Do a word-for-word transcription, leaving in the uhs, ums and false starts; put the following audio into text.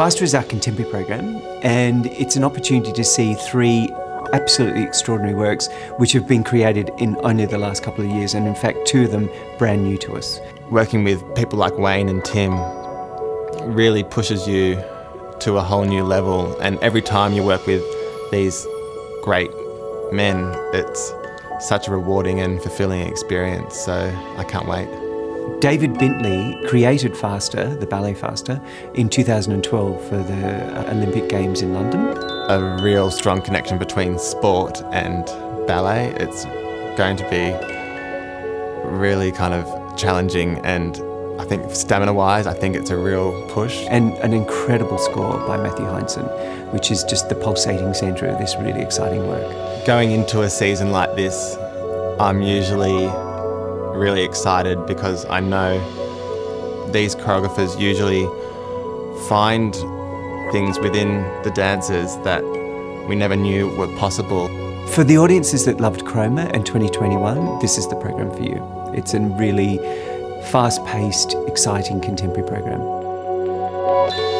Faster is our contemporary program, and it's an opportunity to see three absolutely extraordinary works which have been created in only the last couple of years, and in fact two of them brand new to us. Working with people like Wayne and Tim really pushes you to a whole new level, and every time you work with these great men it's such a rewarding and fulfilling experience, so I can't wait. David Bintley created Faster, the ballet Faster, in two thousand twelve for the Olympic Games in London. A real strong connection between sport and ballet. It's going to be really kind of challenging, and I think stamina-wise, I think it's a real push. And an incredible score by Matthew Hindson, which is just the pulsating centre of this really exciting work. Going into a season like this, I'm usually really excited because I know these choreographers usually find things within the dancers that we never knew were possible. For the audiences that loved Chroma and twenty twenty-one, this is the program for you. It's a really fast-paced, exciting contemporary program.